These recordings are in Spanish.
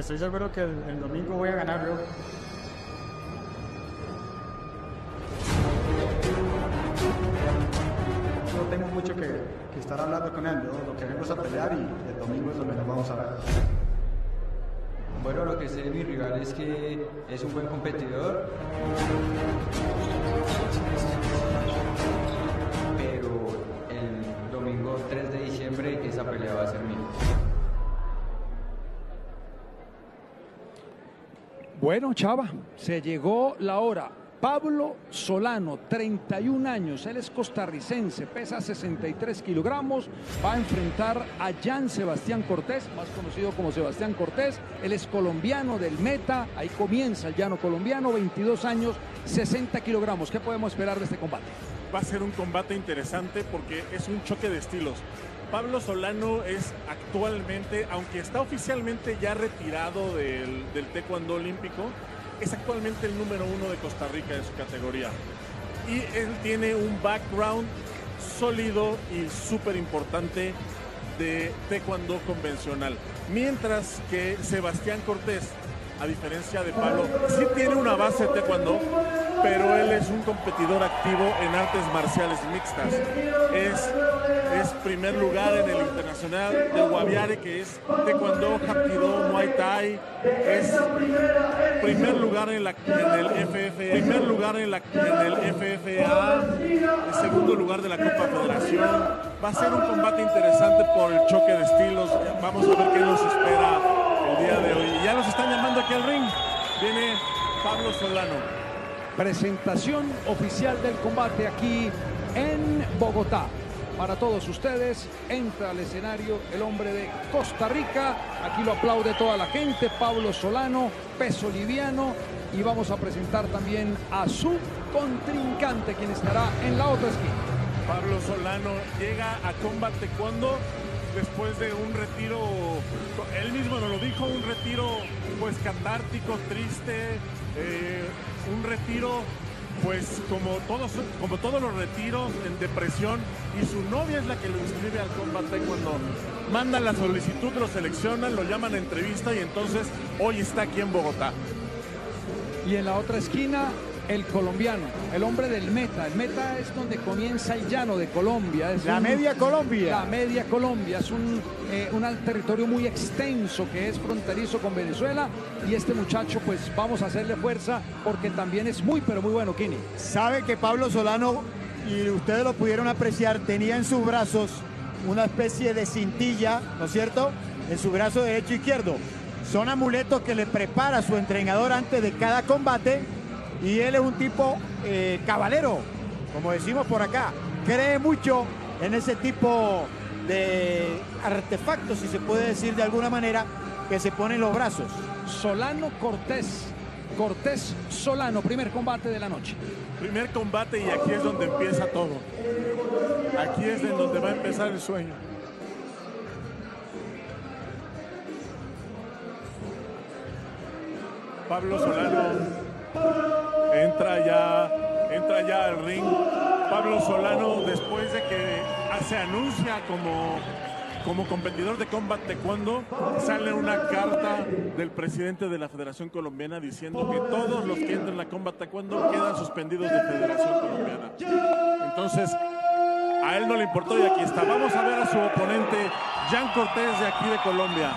Estoy seguro que el domingo voy a ganar yo. No tengo mucho que estar hablando con él, ¿no? Lo que vengo es a pelear y el domingo es donde nos vamos a ver. Bueno, lo que sé de mi rival es que es un buen competidor. Esa pelea va a ser mía. Bueno, Chava, se llegó la hora. Pablo Solano, 31 años, él es costarricense, pesa 63 kilogramos, va a enfrentar a Jean Sebastián Cortés, más conocido como Sebastián Cortés, él es colombiano del Meta, ahí comienza el llano colombiano, 22 años, 60 kilogramos. ¿Qué podemos esperar de este combate? Va a ser un combate interesante porque es un choque de estilos. Pablo Solano es actualmente, aunque está oficialmente ya retirado del taekwondo olímpico, es actualmente el número 1 de Costa Rica de su categoría. Y él tiene un background sólido y súper importante de taekwondo convencional. Mientras que Sebastián Cortés, a diferencia de Pablo, sí tiene una base de taekwondo, pero él es un competidor activo en artes marciales mixtas. Es primer lugar en el internacional de Guaviare, que es taekwondo, hapkido, muay thai. Es primer lugar en el FFA, el segundo lugar de la Copa Federación. Va a ser un combate interesante por el choque de estilos. Vamos a ver qué nos espera el día de hoy. Ya los están llamando aquí al ring. Viene Pablo Solano. Presentación oficial del combate aquí en Bogotá. Para todos ustedes, entra al escenario el hombre de Costa Rica. Aquí lo aplaude toda la gente. Pablo Solano, peso liviano. Y vamos a presentar también a su contrincante, quien estará en la otra esquina. Pablo Solano llega a Combat Taekwondo después de un retiro, él mismo nos lo dijo, un retiro pues catártico, triste, un retiro pues como todos los retiros, en depresión, y su novia es la que lo inscribe al Combat Taekwondo. Mandan la solicitud, lo seleccionan, lo llaman a entrevista y entonces hoy está aquí en Bogotá. Y en la otra esquina, el colombiano, el hombre del Meta. El Meta es donde comienza el llano de Colombia. Es la media Colombia. Es un territorio muy extenso que es fronterizo con Venezuela. Y este muchacho, pues vamos a hacerle fuerza porque también es muy, pero muy bueno, Kenny. Sabe que Pablo Solano, y ustedes lo pudieron apreciar, tenía en sus brazos una especie de cintilla, ¿no es cierto? En su brazo derecho e izquierdo. Son amuletos que le prepara su entrenador antes de cada combate. Y él es un tipo cabalero, como decimos por acá. Cree mucho en ese tipo de artefactos, si se puede decir de alguna manera, que se ponen los brazos. Solano Cortés, Cortés Solano, primer combate de la noche. Primer combate, y aquí es donde empieza todo. Aquí es en donde va a empezar el sueño. Pablo Solano entra ya al ring. Pablo Solano, después de que se anuncia como competidor de Combat Taekwondo, sale una carta del presidente de la Federación Colombiana diciendo que todos los que entren a Combat Taekwondo quedan suspendidos de Federación Colombiana. Entonces, a él no le importó y aquí está. Vamos a ver a su oponente, Jean Cortés, de aquí de Colombia.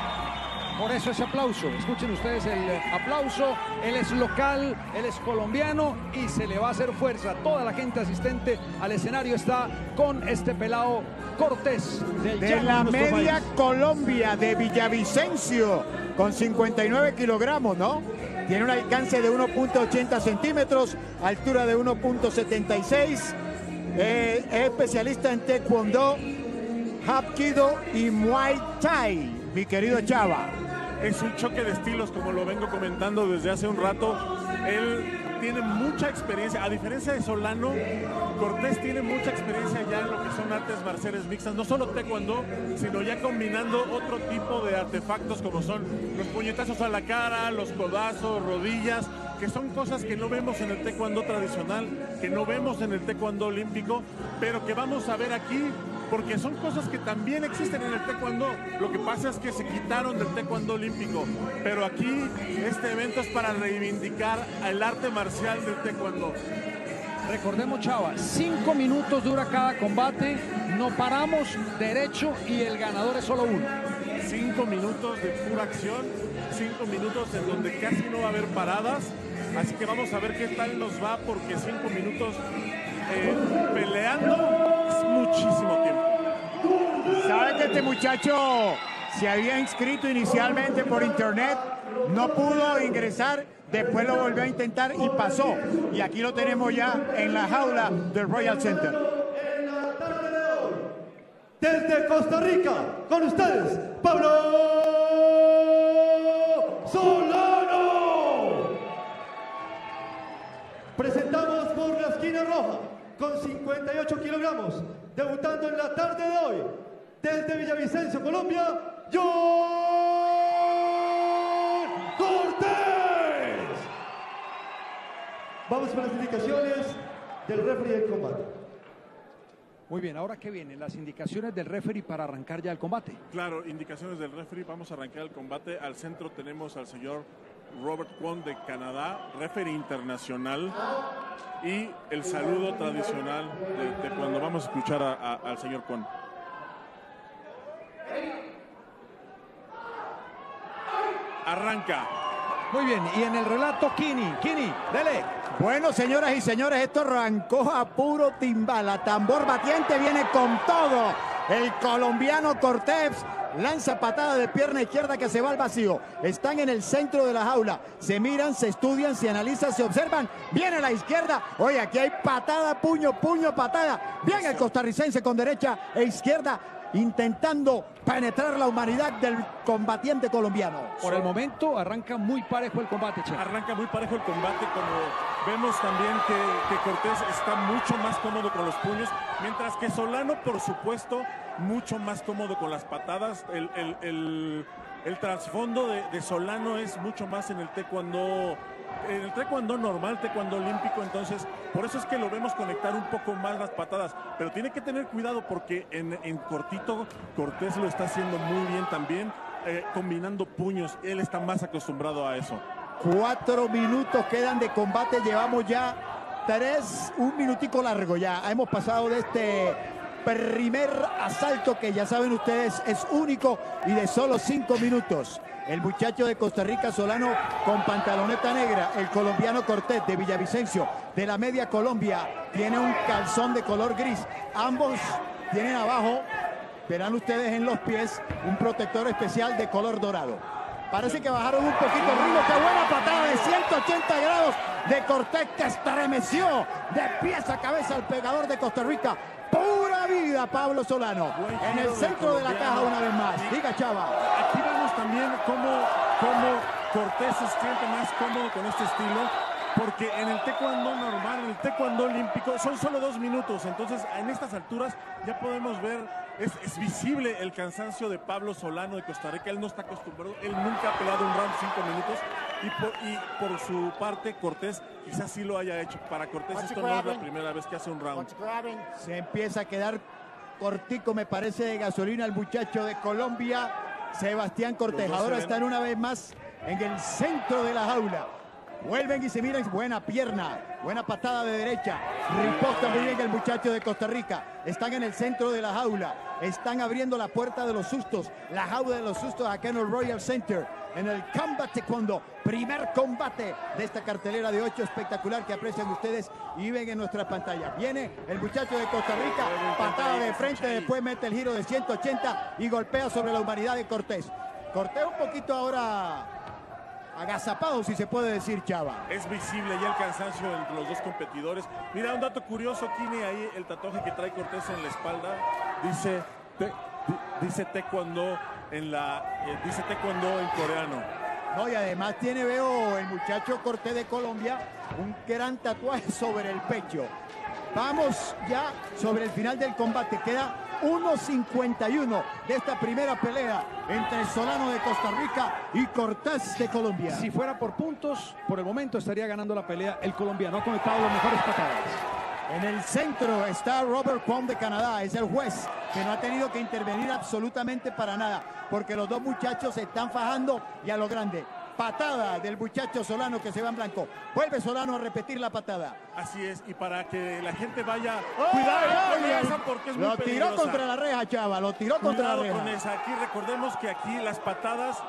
Por eso ese aplauso, escuchen ustedes el aplauso. Él es local, él es colombiano y se le va a hacer fuerza. Toda la gente asistente al escenario está con este pelado Cortés. De la media Colombia, de Villavicencio, con 59 kilogramos, ¿no? Tiene un alcance de 1.80 centímetros, altura de 1.76. Es especialista en taekwondo, hapkido y muay thai. Mi querido Chava, es un choque de estilos, como lo vengo comentando desde hace un rato. Él tiene mucha experiencia, a diferencia de Solano. Cortés tiene mucha experiencia ya en lo que son artes marciales mixtas, no solo taekwondo, sino ya combinando otro tipo de artefactos como son los puñetazos a la cara, los codazos, rodillas, que son cosas que no vemos en el taekwondo tradicional, que no vemos en el taekwondo olímpico, pero que vamos a ver aquí porque son cosas que también existen en el taekwondo. Lo que pasa es que se quitaron del taekwondo olímpico, pero aquí este evento es para reivindicar el arte marcial del taekwondo. Recordemos, Chava, 5 minutos dura cada combate, no paramos, derecho, y el ganador es solo uno. 5 minutos de pura acción, 5 minutos en donde casi no va a haber paradas, así que vamos a ver qué tal nos va, porque 5 minutos peleando es muchísimo tiempo. ¿Saben que este muchacho se había inscrito inicialmente por internet? No pudo ingresar, después lo volvió a intentar y pasó. Y aquí lo tenemos ya en la jaula del Royal Center. Desde Costa Rica, con ustedes, Pablo Solano. Presentamos por la esquina roja, con 58 kilogramos, debutando en la tarde de hoy, desde Villavicencio, Colombia, Cortés. Vamos con las indicaciones del referee del combate. Muy bien, ¿ahora qué vienen? Las indicaciones del referee para arrancar ya el combate. Claro, indicaciones del referee, vamos a arrancar el combate. Al centro tenemos al señor Robert Kwon de Canadá, referee internacional, y el saludo tradicional de cuando vamos a escuchar al señor Kwon. Arranca. Muy bien, y en el relato, Kenny, dele. Bueno, señoras y señores, esto arrancó a puro timbal, a tambor batiente, viene con todo. El colombiano Cortés lanza patada de pierna izquierda que se va al vacío. Están en el centro de la jaula, se miran, se estudian, se analizan, se observan. Viene a la izquierda, oye, aquí hay patada, puño, patada. Bien el costarricense con derecha e izquierda, intentando penetrar la humanidad del combatiente colombiano. Por el momento arranca muy parejo el combate, Che. Arranca muy parejo el combate, como vemos también que Cortés está mucho más cómodo con los puños, mientras que Solano, por supuesto, mucho más cómodo con las patadas. El trasfondo de Solano es mucho más en el taekwondo. En el taekwondo normal, taekwondo olímpico, entonces por eso es que lo vemos conectar un poco más las patadas, pero tiene que tener cuidado porque en cortito Cortés lo está haciendo muy bien también, combinando puños, él está más acostumbrado a eso. 4 minutos quedan de combate, llevamos ya 3, un minutico largo ya, hemos pasado de este primer asalto que ya saben ustedes es único y de solo 5 minutos. El muchacho de Costa Rica, Solano, con pantaloneta negra. El colombiano Cortés, de Villavicencio, de la media Colombia, tiene un calzón de color gris. Ambos tienen abajo, verán ustedes en los pies, un protector especial de color dorado. Parece que bajaron un poquito el ritmo. ¡Qué buena patada de 180 grados de Cortés, que estremeció de pies a cabeza al pegador de Costa Rica! ¡Pura vida, Pablo Solano! En el centro de la caja una vez más. Diga, Chava. Aquí vemos también cómo Cortés se siente más cómodo con este estilo, porque en el taekwondo normal, en el taekwondo olímpico, son solo 2 minutos. Entonces, en estas alturas ya podemos ver, es visible el cansancio de Pablo Solano de Costa Rica. Él no está acostumbrado, él nunca ha peleado un round 5 minutos. Y por su parte, Cortés quizás sí lo haya hecho. Para Cortés esto no es la primera vez que hace un round. Se empieza a quedar cortico, me parece, de gasolina el muchacho de Colombia, Sebastián Cortés. Ahora están una vez más en el centro de la jaula. Vuelven y se miran, buena pierna, buena patada de derecha. Riposta muy bien el muchacho de Costa Rica. Están en el centro de la jaula. Están abriendo la puerta de los sustos, la jaula de los sustos acá en el Royal Center, en el Combat Taekwondo, primer combate de esta cartelera de 8 espectacular que aprecian ustedes y ven en nuestra pantalla. Viene el muchacho de Costa Rica, patada de frente, después mete el giro de 180 y golpea sobre la humanidad de Cortés. Cortés un poquito ahora agazapado, si se puede decir, Chava. Es visible ya el cansancio entre los dos competidores. Mira, un dato curioso, tiene ahí el tatuaje que trae Cortés en la espalda. Dice taekwondo en coreano. No, y además tiene, veo, el muchacho Cortés de Colombia, un gran tatuaje sobre el pecho. Vamos ya sobre el final del combate. Queda 1:51 de esta primera pelea entre Solano de Costa Rica y Cortés de Colombia. Si fuera por puntos, por el momento estaría ganando la pelea el colombiano. Ha conectado las mejores patadas. En el centro está Robert Kwon de Canadá, es el juez que no ha tenido que intervenir absolutamente para nada, porque los dos muchachos se están fajando y a lo grande. Patada del muchacho Solano que se va en blanco. Vuelve Solano a repetir la patada. Así es, y para que la gente vaya... ¡Oh! Cuidado con esa porque es muy peligrosa. Lo tiró contra la reja, Chava, lo tiró contra la reja. Con esa. Aquí recordemos que aquí las patadas...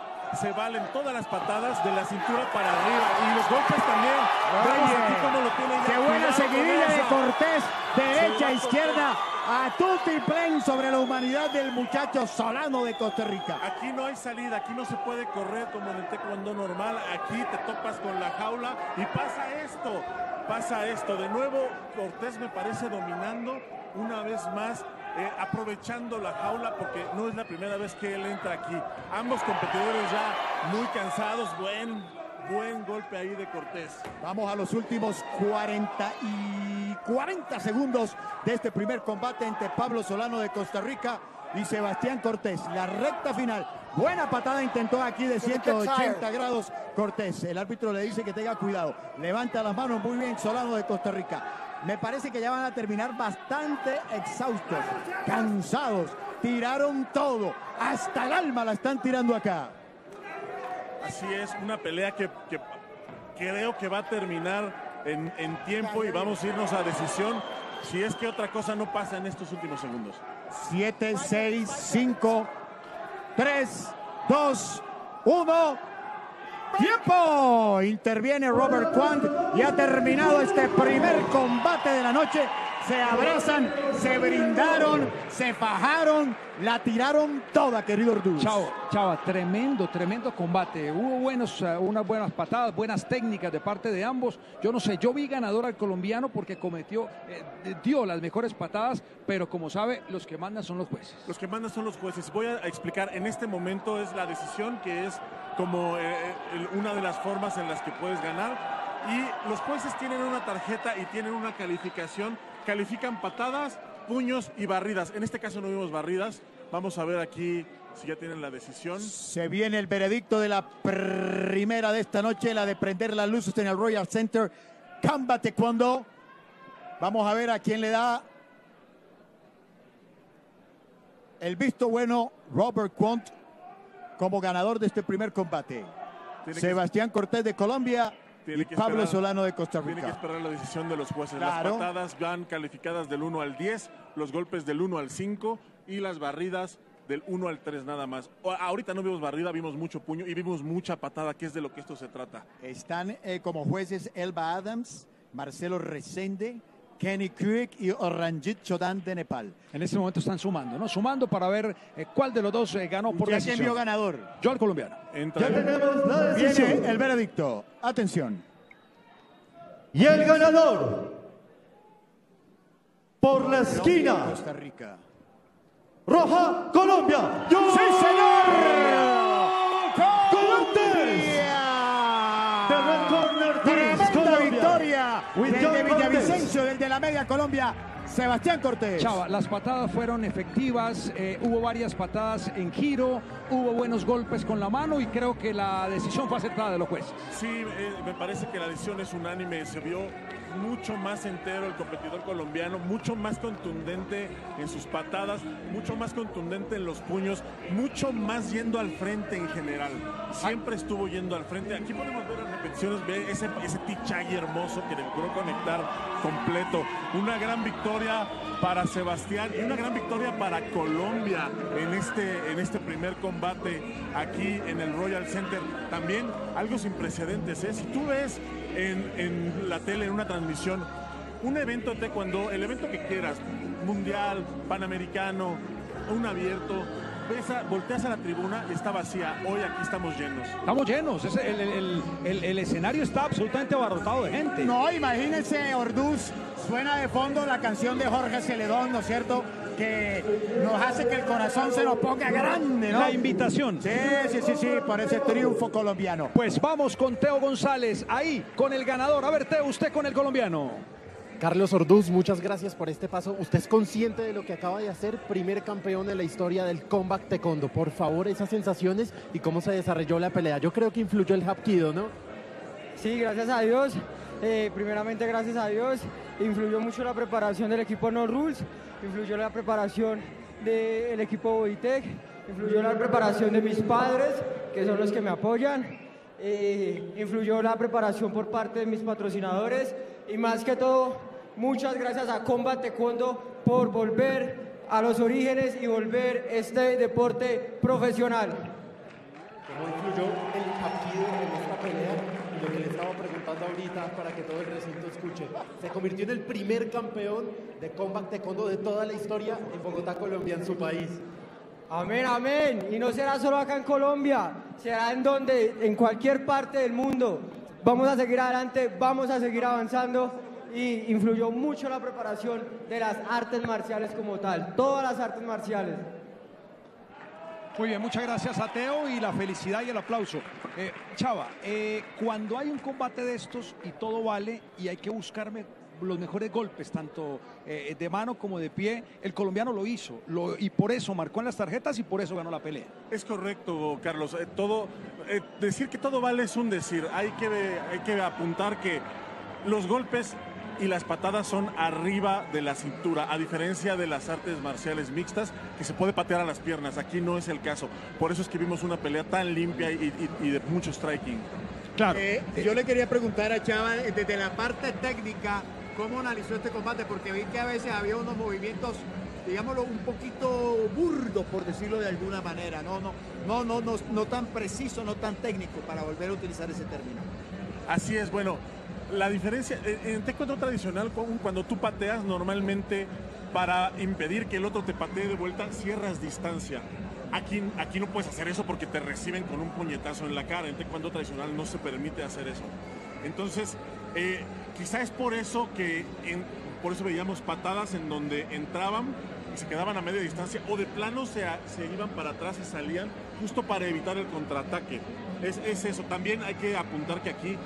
se valen todas las patadas de la cintura para arriba y los golpes también. Aquí como lo tiene ya. Qué buena seguidilla de Cortés, derecha, izquierda, a tutiplén sobre la humanidad del muchacho Solano de Costa Rica. Aquí no hay salida, aquí no se puede correr como en el taekwondo normal, aquí te topas con la jaula y pasa esto, de nuevo Cortés me parece dominando una vez más. Aprovechando la jaula porque no es la primera vez que él entra aquí. Ambos competidores ya muy cansados. Buen golpe ahí de Cortés. Vamos a los últimos 40 segundos de este primer combate entre Pablo Solano de Costa Rica y Sebastián Cortés. La recta final. Buena patada intentó aquí de 180 grados Cortés. El árbitro le dice que tenga cuidado. Levanta las manos muy bien Solano de Costa Rica. Me parece que ya van a terminar bastante exhaustos, cansados. Tiraron todo, hasta el alma la están tirando acá. Así es, una pelea que creo que va a terminar en tiempo y vamos a irnos a decisión. Si es que otra cosa no pasa en estos últimos segundos. 7, 6, 5, 3, 2, 1... ¡Tiempo! Interviene Robert Kwon y ha terminado este primer combate de la noche. Se abrazan, se brindaron, se fajaron, la tiraron toda, querido Orduz. Chava, tremendo combate. Hubo unas buenas patadas, buenas técnicas de parte de ambos. Yo no sé, yo vi ganador al colombiano porque dio las mejores patadas, pero como sabe, los que mandan son los jueces. Los que mandan son los jueces. Voy a explicar, en este momento es la decisión que es como una de las formas en las que puedes ganar. Y los jueces tienen una tarjeta y tienen una calificación. Califican patadas, puños y barridas. En este caso no vimos barridas. Vamos a ver aquí si ya tienen la decisión. Se viene el veredicto de la primera de esta noche, la de prender las luces en el Royal Center. Combat Taekwondo. Vamos a ver a quién le da el visto bueno Robert Kwon como ganador de este primer combate. Sebastián Cortés de Colombia. Y Pablo Solano de Costa Rica. Tiene que esperar la decisión de los jueces. Claro. Las patadas van calificadas del 1 al 10, los golpes del 1 al 5 y las barridas del 1 al 3 nada más. Ahorita no vimos barrida, vimos mucho puño y vimos mucha patada, que es de lo que esto se trata. Están como jueces Elba Adams, Marcelo Resende, Kenny Quick y Oranjit Chodan de Nepal. En este momento están sumando, ¿no? Sumando para ver cuál de los dos ganó por la decisión. ¿Quién vio ganador? Yo al colombiano. Ya tenemos la decisión. Viene el veredicto. Atención. Y el ganador por la esquina. Costa Rica. Roja, Colombia. ¡Yo! ¡Sí, señor! ¡Cortés! Desde Villavicencio, del de la media Colombia, Sebastián Cortés. Chava, las patadas fueron efectivas, hubo varias patadas en giro, hubo buenos golpes con la mano y creo que la decisión fue aceptada de los jueces. Sí, me parece que la decisión es unánime, se vio mucho más entero el competidor colombiano, mucho más contundente en sus patadas, mucho más contundente en los puños, mucho más yendo al frente en general. Siempre estuvo yendo al frente. Aquí podemos ver las repeticiones, ver ese tichagui hermoso que logró conectar completo. Una gran victoria para Sebastián y una gran victoria para Colombia en este primer combate aquí en el Royal Center. También algo sin precedentes, ¿eh? Si tú ves en la tele, en una transmisión, un evento de taekwondo, el evento que quieras, mundial, panamericano, un abierto, volteas a la tribuna y está vacía. Hoy aquí estamos llenos. Estamos llenos. El escenario está absolutamente abarrotado de gente. No, imagínense, Orduz, suena de fondo la canción de Jorge Celedón, ¿no es cierto?, que nos hace que el corazón se nos ponga grande, ¿no? La invitación. Sí, por ese triunfo colombiano. Pues vamos con Teo González, ahí, con el ganador. A ver, Teo, usted con el colombiano. Carlos Orduz, muchas gracias por este paso. Usted es consciente de lo que acaba de hacer, primer campeón de la historia del Combat Taekwondo. Por favor, esas sensaciones y cómo se desarrolló la pelea. Yo creo que influyó el hapkido, ¿no? Sí, gracias a Dios. primeramente gracias a Dios, influyó mucho la preparación del equipo No Rules, influyó la preparación del equipo Boitec, influyó la preparación de mis padres, que son los que me apoyan, influyó la preparación por parte de mis patrocinadores y más que todo, muchas gracias a Combat Taekwondo por volver a los orígenes y volver este deporte profesional. ¿Cómo influyó el Hapkido en esta pelea? Y lo que le estaba preguntando ahorita para que todo el recinto escuche. Se convirtió en el primer campeón de Combat Taekwondo de toda la historia en Bogotá, Colombia, en su país. Amén, amén. Y no será solo acá en Colombia, será en cualquier parte del mundo. Vamos a seguir adelante, vamos a seguir avanzando y influyó mucho la preparación de las artes marciales como tal, todas las artes marciales. Muy bien, muchas gracias a Teo y la felicidad y el aplauso. Chava, cuando hay un combate de estos y todo vale y hay que buscarme los mejores golpes, tanto de mano como de pie, el colombiano lo hizo y por eso marcó en las tarjetas y por eso ganó la pelea. Es correcto, Carlos. Decir que todo vale es un decir. Hay que apuntar que los golpes y las patadas son arriba de la cintura, a diferencia de las artes marciales mixtas, que se puede patear a las piernas. Aquí no es el caso. Por eso es que vimos una pelea tan limpia y de mucho striking. Claro. Yo le quería preguntar a Chava, desde la parte técnica, ¿cómo analizó este combate? Porque vi que a veces había unos movimientos, digámoslo, un poquito burdos, por decirlo de alguna manera. No tan preciso, no tan técnico, para volver a utilizar ese término. Así es, bueno. La diferencia, en taekwondo tradicional, cuando tú pateas, normalmente para impedir que el otro te patee de vuelta, cierras distancia. Aquí no puedes hacer eso porque te reciben con un puñetazo en la cara. En taekwondo tradicional no se permite hacer eso. Entonces, quizá es por eso que, por eso veíamos patadas en donde entraban y se quedaban a media distancia o de plano se iban para atrás y salían justo para evitar el contraataque. Es eso. También hay que apuntar que aquí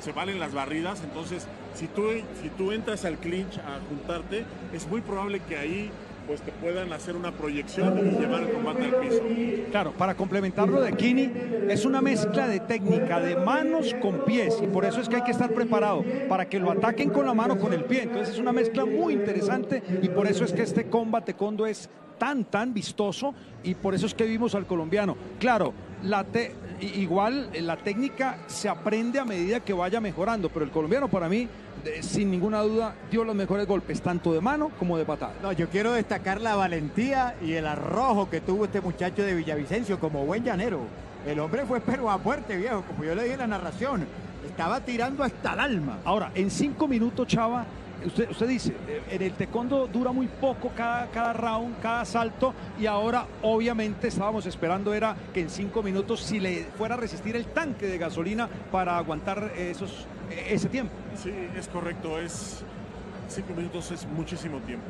se valen las barridas, entonces si tú entras al clinch a juntarte, es muy probable que ahí pues te puedan hacer una proyección y llevar el combate al piso. Claro, para complementarlo de Kenny, es una mezcla de técnica, de manos con pies, y por eso es que hay que estar preparado, para que lo ataquen con la mano, con el pie, entonces es una mezcla muy interesante, y por eso es que este Combat Taekwondo es tan vistoso, y por eso es que vimos al colombiano. Claro, igual la técnica se aprende a medida que vaya mejorando, pero el colombiano para mí, sin ninguna duda, dio los mejores golpes, tanto de mano como de patada. No, yo quiero destacar la valentía y el arrojo que tuvo este muchacho de Villavicencio como buen llanero. El hombre fue pero a muerte, viejo, como yo le dije en la narración, estaba tirando hasta el alma. Ahora, en 5 minutos, Chava, usted dice, en el taekwondo dura muy poco cada round, cada salto, y ahora obviamente estábamos esperando era que en 5 minutos si le fuera a resistir el tanque de gasolina para aguantar ese tiempo. Sí, es correcto, 5 minutos es muchísimo tiempo.